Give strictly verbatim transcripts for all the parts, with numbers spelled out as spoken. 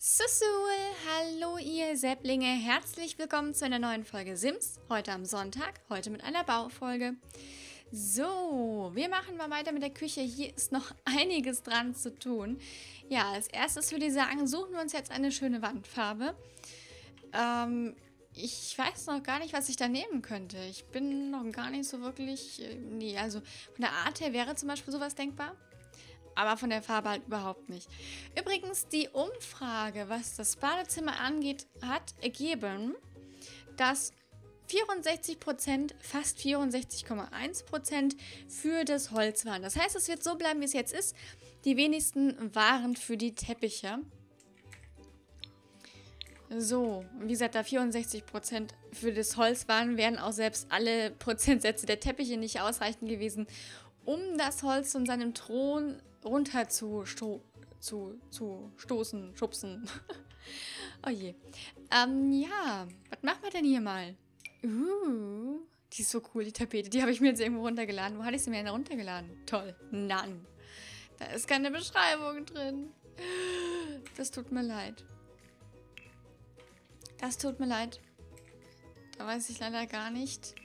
Susu, hallo ihr Säpplinge, herzlich willkommen zu einer neuen Folge Sims, heute am Sonntag, heute mit einer Baufolge. So, wir machen mal weiter mit der Küche, hier ist noch einiges dran zu tun. Ja, als erstes würde ich sagen, suchen wir uns jetzt eine schöne Wandfarbe. Ähm, ich weiß noch gar nicht, was ich da nehmen könnte, ich bin noch gar nicht so wirklich, äh, nee, also von der Art her wäre zum Beispiel sowas denkbar. Aber von der Farbe halt überhaupt nicht. Übrigens, die Umfrage, was das Badezimmer angeht, hat ergeben, dass vierundsechzig Prozent, fast vierundsechzig Komma eins Prozent für das Holz waren. Das heißt, es wird so bleiben, wie es jetzt ist. Die wenigsten waren für die Teppiche. So, wie gesagt, da vierundsechzig Prozent für das Holz waren, wären auch selbst alle Prozentsätze der Teppiche nicht ausreichend gewesen, um das Holz von seinem Thron runter zu, sto zu, zu stoßen, schubsen. Oh je. Ähm, ja, was machen wir denn hier mal? Uh, die ist so cool, die Tapete. Die habe ich mir jetzt irgendwo runtergeladen. Wo hatte ich sie mir denn runtergeladen? Toll. Nein. Da ist keine Beschreibung drin. Das tut mir leid. Das tut mir leid. Da weiß ich leider gar nicht,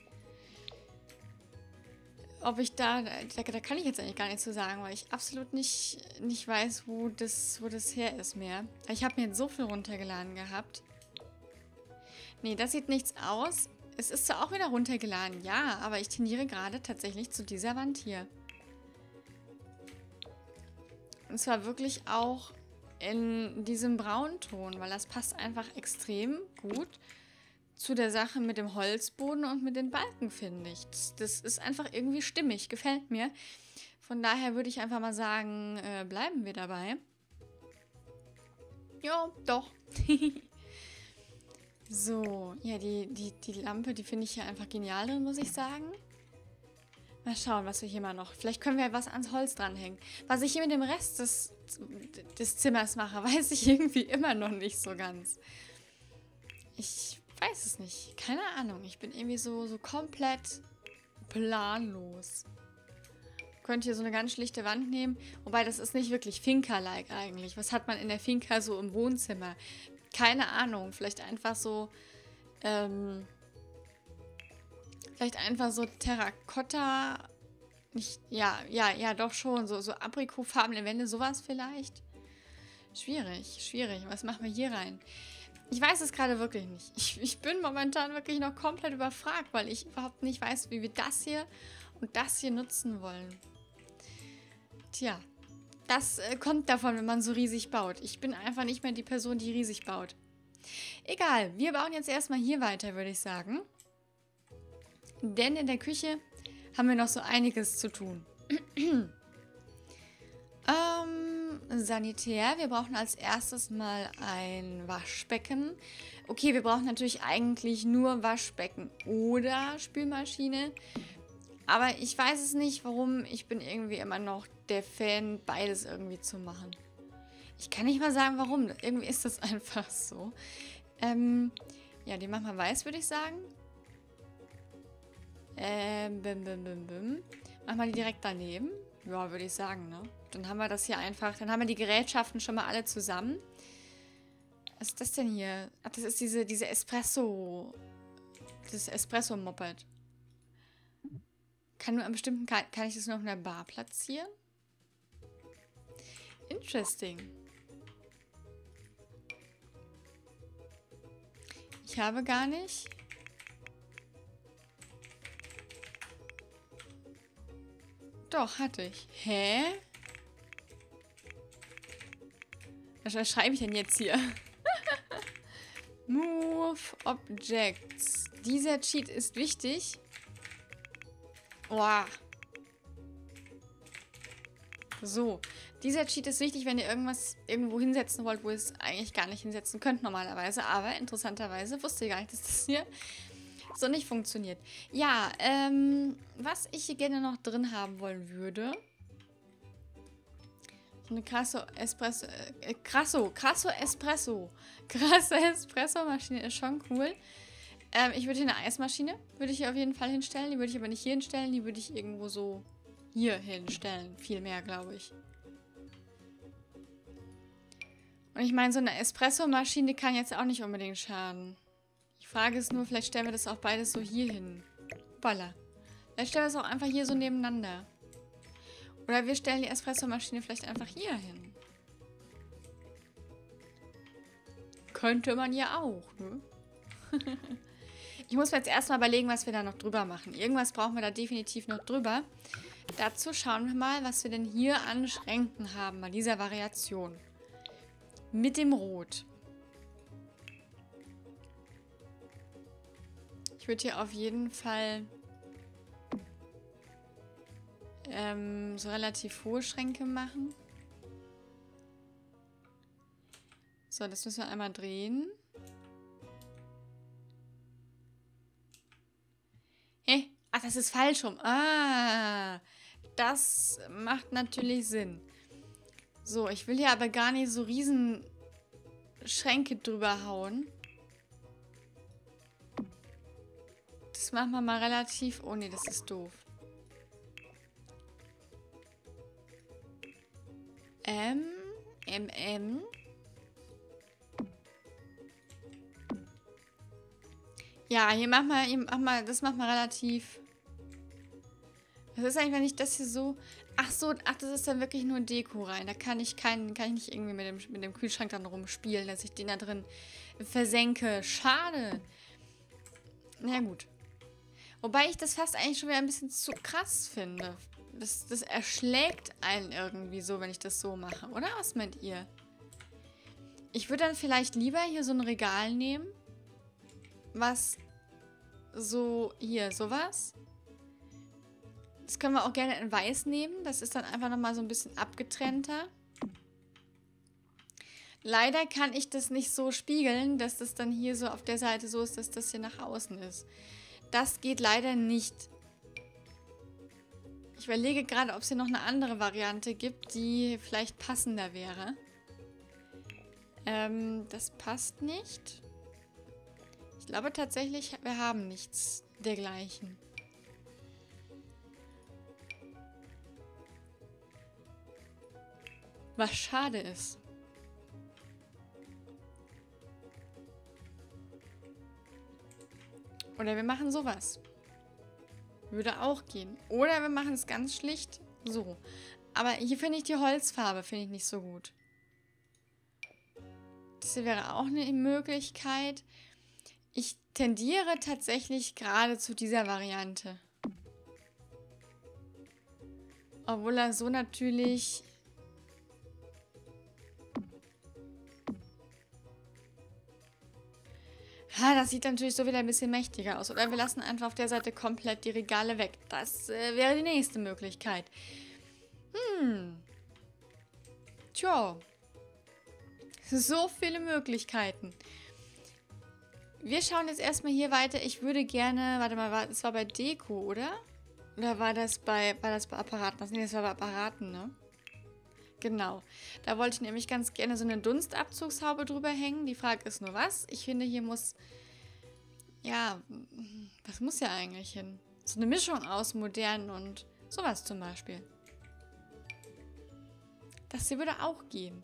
ob ich da, da, da kann ich jetzt eigentlich gar nichts zu sagen, weil ich absolut nicht, nicht weiß, wo das, wo das her ist mehr. Ich habe mir jetzt so viel runtergeladen gehabt. Nee, das sieht nichts aus. Es ist zwar auch wieder runtergeladen, ja, aber ich tendiere gerade tatsächlich zu dieser Wand hier. Und zwar wirklich auch in diesem Braunton, weil das passt einfach extrem gut zu der Sache mit dem Holzboden und mit den Balken, finde ich. Das ist einfach irgendwie stimmig, gefällt mir. Von daher würde ich einfach mal sagen, äh, bleiben wir dabei. Ja, doch. So, ja, die, die, die Lampe, die finde ich hier einfach genial drin, muss ich sagen. Mal schauen, was wir hier mal noch... Vielleicht können wir was ans Holz dranhängen. Was ich hier mit dem Rest des, des Zimmers mache, weiß ich irgendwie immer noch nicht so ganz. Ich... Ich weiß es nicht. Keine Ahnung. Ich bin irgendwie so, so komplett planlos. Ich könnte hier so eine ganz schlichte Wand nehmen. Wobei, das ist nicht wirklich Finca-like eigentlich. Was hat man in der Finca so im Wohnzimmer? Keine Ahnung. Vielleicht einfach so... Ähm, vielleicht einfach so Terrakotta... Nicht, ja, ja, ja, doch schon. So, so Aprikotfarbene Wände, sowas vielleicht. Schwierig, schwierig. Was machen wir hier rein? Ich weiß es gerade wirklich nicht. Ich, ich bin momentan wirklich noch komplett überfragt, weil ich überhaupt nicht weiß, wie wir das hier und das hier nutzen wollen. Tja, das äh, kommt davon, wenn man so riesig baut. Ich bin einfach nicht mehr die Person, die riesig baut. Egal, wir bauen jetzt erstmal hier weiter, würde ich sagen. Denn in der Küche haben wir noch so einiges zu tun. Ähm, sanitär. Wir brauchen als erstes mal ein Waschbecken. Okay, wir brauchen natürlich eigentlich nur Waschbecken oder Spülmaschine. Aber ich weiß es nicht, warum. Ich bin irgendwie immer noch der Fan, beides irgendwie zu machen. Ich kann nicht mal sagen, warum. Irgendwie ist das einfach so. Ähm, ja, die machen wir weiß, würde ich sagen. Ähm, bim, bim, bim, bim. Machen wir die direkt daneben. Ja, würde ich sagen, ne? Dann haben wir das hier einfach. Dann haben wir die Gerätschaften schon mal alle zusammen. Was ist das denn hier? Ach, das ist diese, diese Espresso. Das Espresso-Moped. Kann nur an bestimmten... Kann, kann ich das nur auf einer Bar platzieren? Interesting. Ich habe gar nicht... Doch, hatte ich. Hä? Was schreibe ich denn jetzt hier? Move Objects. Dieser Cheat ist wichtig. Boah. So. Dieser Cheat ist wichtig, wenn ihr irgendwas irgendwo hinsetzen wollt, wo ihr es eigentlich gar nicht hinsetzen könnt normalerweise. Aber interessanterweise wusste ich gar nicht, dass das hier... so nicht funktioniert. Ja, ähm, was ich hier gerne noch drin haben wollen würde. So eine krasse Espresso, äh, krasso, krasso Espresso. Krasse Espresso-Maschine ist schon cool. Ähm, ich würde hier eine Eismaschine, würde ich hier auf jeden Fall hinstellen. Die würde ich aber nicht hier hinstellen, die würde ich irgendwo so hier hinstellen. Viel mehr, glaube ich. Und ich meine, so eine Espresso-Maschine kann jetzt auch nicht unbedingt schaden. Die Frage ist nur, vielleicht stellen wir das auch beides so hier hin. Hoppala. Vielleicht stellen wir es auch einfach hier so nebeneinander. Oder wir stellen die Espresso-Maschine vielleicht einfach hier hin. Könnte man ja auch, ne? Ich muss mir jetzt erstmal überlegen, was wir da noch drüber machen. Irgendwas brauchen wir da definitiv noch drüber. Dazu schauen wir mal, was wir denn hier an Schränken haben bei dieser Variation. Mit dem Rot. Ich würde hier auf jeden Fall ähm, so relativ hohe Schränke machen. So, das müssen wir einmal drehen. Hey, ach, das ist falsch rum. Ah, das macht natürlich Sinn. So, ich will hier aber gar nicht so riesen Schränke drüber hauen. Das machen wir mal relativ... Oh ne, das ist doof. Ähm, M, M. Ja, hier machen wir, hier machen wir, das machen wir relativ... Was ist eigentlich, wenn ich das hier so... Ach so, ach, das ist dann wirklich nur Deko rein. Da kann ich keinen, kann ich nicht irgendwie mit dem, mit dem Kühlschrank dann rumspielen, dass ich den da drin versenke. Schade. Na gut. Wobei ich das fast eigentlich schon wieder ein bisschen zu krass finde. Das, das erschlägt einen irgendwie so, wenn ich das so mache. Oder was meint ihr? Ich würde dann vielleicht lieber hier so ein Regal nehmen. Was so... Hier, sowas. Das können wir auch gerne in Weiß nehmen. Das ist dann einfach nochmal so ein bisschen abgetrennter. Leider kann ich das nicht so spiegeln, dass das dann hier so auf der Seite so ist, dass das hier nach außen ist. Das geht leider nicht. Ich überlege gerade, ob es hier noch eine andere Variante gibt, die vielleicht passender wäre. Ähm, das passt nicht. Ich glaube tatsächlich, wir haben nichts dergleichen. Was schade ist. Oder wir machen sowas. Würde auch gehen. Oder wir machen es ganz schlicht so. Aber hier finde ich die Holzfarbe finde ich nicht so gut. Das hier wäre auch eine Möglichkeit. Ich tendiere tatsächlich gerade zu dieser Variante. Obwohl er so natürlich... Ha, das sieht natürlich so wieder ein bisschen mächtiger aus. Oder wir lassen einfach auf der Seite komplett die Regale weg. Das äh, wäre die nächste Möglichkeit. Hm. Tja. So viele Möglichkeiten. Wir schauen jetzt erstmal hier weiter. Ich würde gerne... Warte mal, das war bei Deko, oder? Oder war das bei, war das bei Apparaten? Das, nee, das war bei Apparaten, ne? Genau. Da wollte ich nämlich ganz gerne so eine Dunstabzugshaube drüber hängen. Die Frage ist nur, was? Ich finde, hier muss... Ja, was muss ja eigentlich hin? So eine Mischung aus modern und sowas zum Beispiel. Das hier würde auch gehen.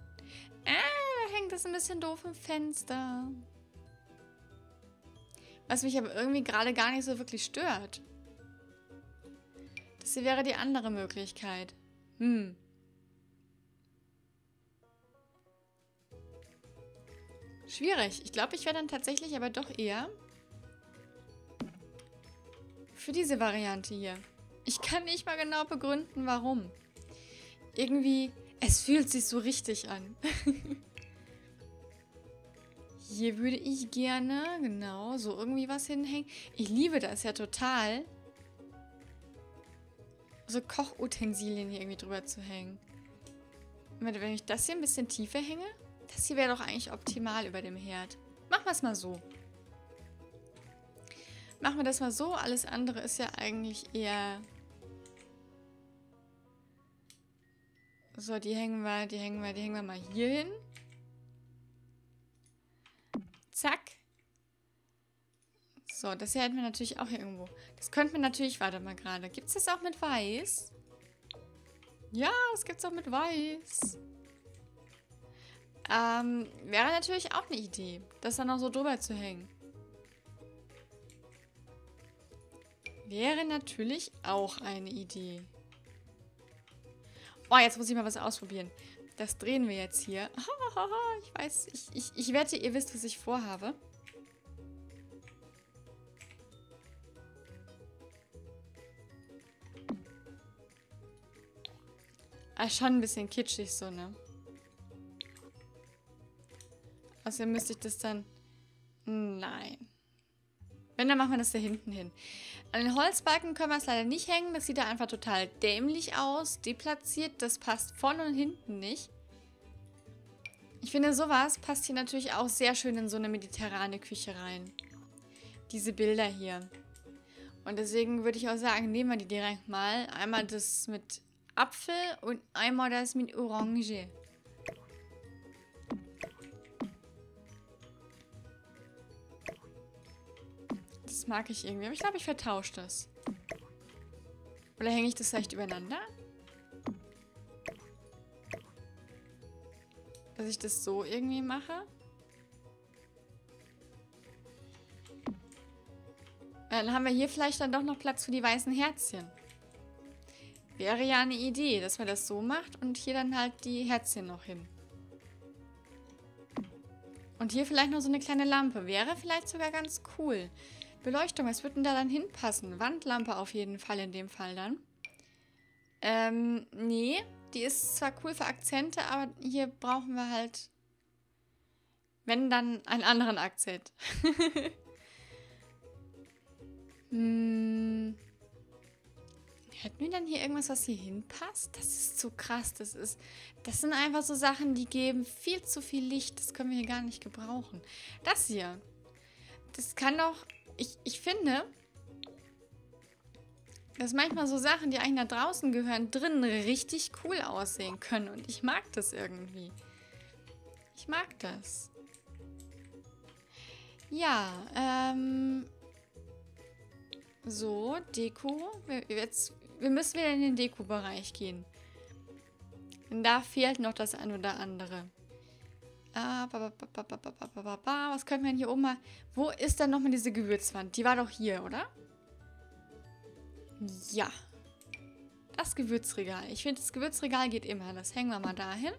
Ah, da hängt das ein bisschen doof im Fenster. Was mich aber irgendwie gerade gar nicht so wirklich stört. Das hier wäre die andere Möglichkeit. Hm. Schwierig. Ich glaube, ich wäre dann tatsächlich aber doch eher für diese Variante hier. Ich kann nicht mal genau begründen, warum. Irgendwie, es fühlt sich so richtig an. Hier würde ich gerne, genau, so irgendwie was hinhängen. Ich liebe das ja total, so Kochutensilien hier irgendwie drüber zu hängen. Wenn ich das hier ein bisschen tiefer hänge, das hier wäre doch eigentlich optimal über dem Herd. Machen wir es mal so. Machen wir das mal so. Alles andere ist ja eigentlich eher... So, die hängen wir, die hängen wir, die hängen wir mal hier hin. Zack. So, das hier hätten wir natürlich auch hier irgendwo. Das könnten wir natürlich... Warte mal gerade. Gibt es das auch mit Weiß? Ja, das gibt es auch mit Weiß. Ähm, wäre natürlich auch eine Idee, das dann noch so drüber zu hängen. Wäre natürlich auch eine Idee. Oh, jetzt muss ich mal was ausprobieren. Das drehen wir jetzt hier. Ich weiß, ich, ich, ich wette, ihr wisst, was ich vorhabe. Ah, schon ein bisschen kitschig so, ne? Außerdem müsste ich das dann... Nein. Wenn, dann machen wir das da hinten hin. An den Holzbalken können wir es leider nicht hängen. Das sieht da einfach total dämlich aus. Deplatziert, das passt vorne und hinten nicht. Ich finde, sowas passt hier natürlich auch sehr schön in so eine mediterrane Küche rein. Diese Bilder hier. Und deswegen würde ich auch sagen, nehmen wir die direkt mal. Einmal das mit Apfel und einmal das mit Orange. Das mag ich irgendwie, aber ich glaube, ich vertausche das. Oder hänge ich das leicht übereinander? Dass ich das so irgendwie mache? Dann haben wir hier vielleicht dann doch noch Platz für die weißen Herzchen. Wäre ja eine Idee, dass man das so macht und hier dann halt die Herzchen noch hin. Und hier vielleicht noch so eine kleine Lampe. Wäre vielleicht sogar ganz cool. Beleuchtung, was würde denn da dann hinpassen? Wandlampe auf jeden Fall in dem Fall dann. Ähm, nee. Die ist zwar cool für Akzente, aber hier brauchen wir halt, wenn, dann einen anderen Akzent. hm. Hätten wir dann hier irgendwas, was hier hinpasst? Das ist zu krass. Das ist, das sind einfach so Sachen, die geben viel zu viel Licht. Das können wir hier gar nicht gebrauchen. Das hier. Das kann doch... Ich, ich finde, dass manchmal so Sachen, die eigentlich da draußen gehören, drinnen richtig cool aussehen können. Und ich mag das irgendwie. Ich mag das. Ja, ähm... so, Deko. Wir, jetzt, wir müssen wieder in den Deko-Bereich gehen. Denn da fehlt noch das ein oder andere. Was könnten wir denn hier oben mal... Wo ist denn nochmal diese Gewürzwand? Die war doch hier, oder? Ja. Das Gewürzregal. Ich finde, das Gewürzregal geht immer. Das hängen wir mal dahin.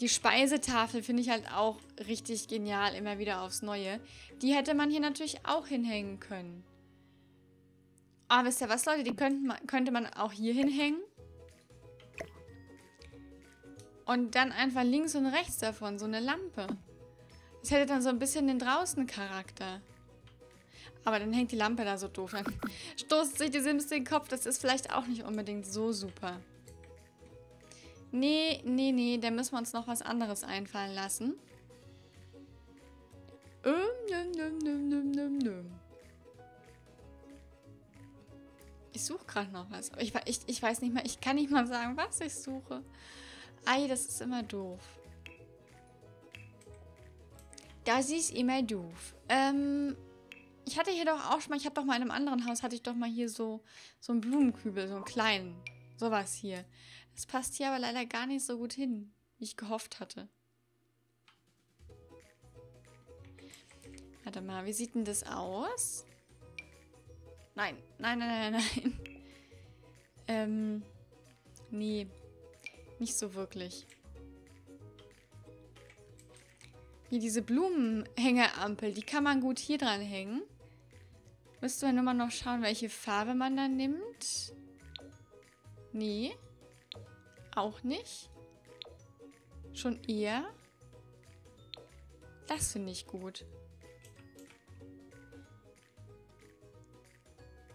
Die Speisetafel finde ich halt auch richtig genial, immer wieder aufs Neue. Die hätte man hier natürlich auch hinhängen können. Aber wisst ihr was, Leute? Die könnten, könnte man auch hier hinhängen. Und dann einfach links und rechts davon so eine Lampe. Das hätte dann so ein bisschen den Draußen-Charakter. Aber dann hängt die Lampe da so doof an. Stoßt sich die Sims den Kopf, das ist vielleicht auch nicht unbedingt so super. Nee, nee, nee, da müssen wir uns noch was anderes einfallen lassen. Ähm, nüm, nüm, nüm, nüm, nüm, nüm. Ich suche gerade noch was. Ich, ich, ich weiß nicht mal, ich kann nicht mal sagen, was ich suche. Ei, das ist immer doof. Das ist immer doof. Ähm, ich hatte hier doch auch schon mal, ich habe doch mal in einem anderen Haus, hatte ich doch mal hier so, so einen Blumenkübel, so einen kleinen, sowas hier. Das passt hier aber leider gar nicht so gut hin, wie ich gehofft hatte. Warte mal, wie sieht denn das aus? Nein, nein, nein, nein, nein. Ähm, nee. Nicht so wirklich. Hier diese Blumenhängerampel, die kann man gut hier dran hängen. Müsste man nur mal noch schauen, welche Farbe man dann nimmt. Nee. Auch nicht. Schon eher. Das finde ich gut.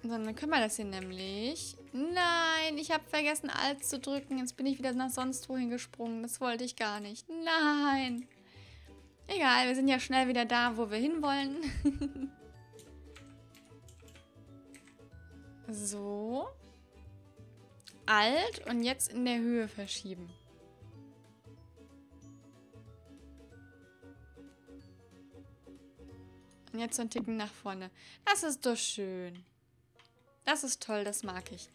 Sondern können wir das hier nämlich... Nein, ich habe vergessen, Alt zu drücken. Jetzt bin ich wieder nach sonst wohin gesprungen. Das wollte ich gar nicht. Nein. Egal, wir sind ja schnell wieder da, wo wir hinwollen. So. Alt und jetzt in der Höhe verschieben. Und jetzt so einen Ticken nach vorne. Das ist doch schön. Das ist toll, das mag ich.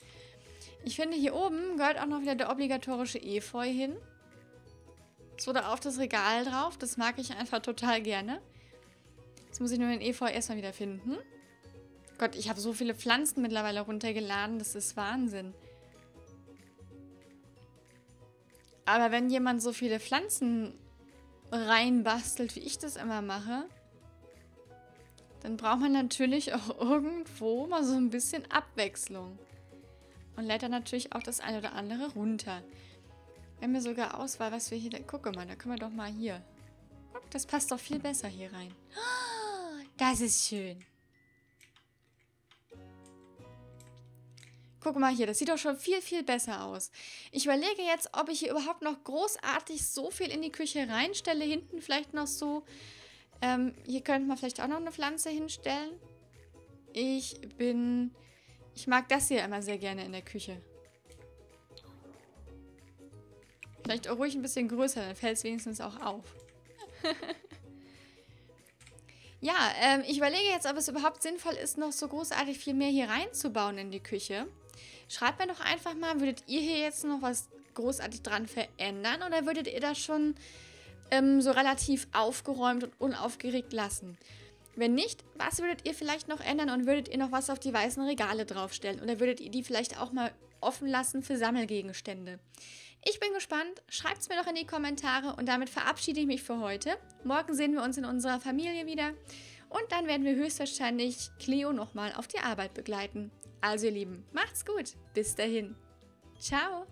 Ich finde, hier oben gehört auch noch wieder der obligatorische Efeu hin. so da auf das Regal drauf. Das mag ich einfach total gerne. Jetzt muss ich nur den Efeu erstmal wieder finden. Gott, ich habe so viele Pflanzen mittlerweile runtergeladen. Das ist Wahnsinn. Aber wenn jemand so viele Pflanzen reinbastelt, wie ich das immer mache, dann braucht man natürlich auch irgendwo mal so ein bisschen Abwechslung. Und lädt dann natürlich auch das eine oder andere runter. Wir haben ja sogar Auswahl, was wir hier... Guck mal, da können wir doch mal hier... Guck, das passt doch viel besser hier rein. Das ist schön. Guck mal hier, das sieht doch schon viel, viel besser aus. Ich überlege jetzt, ob ich hier überhaupt noch großartig so viel in die Küche reinstelle. Hinten vielleicht noch so. Ähm, hier könnte man vielleicht auch noch eine Pflanze hinstellen. Ich bin... Ich mag das hier immer sehr gerne in der Küche. Vielleicht auch ruhig ein bisschen größer, dann fällt es wenigstens auch auf. Ja, ähm, ich überlege jetzt, ob es überhaupt sinnvoll ist, noch so großartig viel mehr hier reinzubauen in die Küche. Schreibt mir doch einfach mal, würdet ihr hier jetzt noch was großartig dran verändern oder würdet ihr das schon ähm, so relativ aufgeräumt und unaufgeregt lassen? Wenn nicht, was würdet ihr vielleicht noch ändern und würdet ihr noch was auf die weißen Regale draufstellen? Oder würdet ihr die vielleicht auch mal offen lassen für Sammelgegenstände? Ich bin gespannt, schreibt es mir doch in die Kommentare und damit verabschiede ich mich für heute. Morgen sehen wir uns in unserer Familie wieder und dann werden wir höchstwahrscheinlich Cleo nochmal auf die Arbeit begleiten. Also ihr Lieben, macht's gut, bis dahin. Ciao!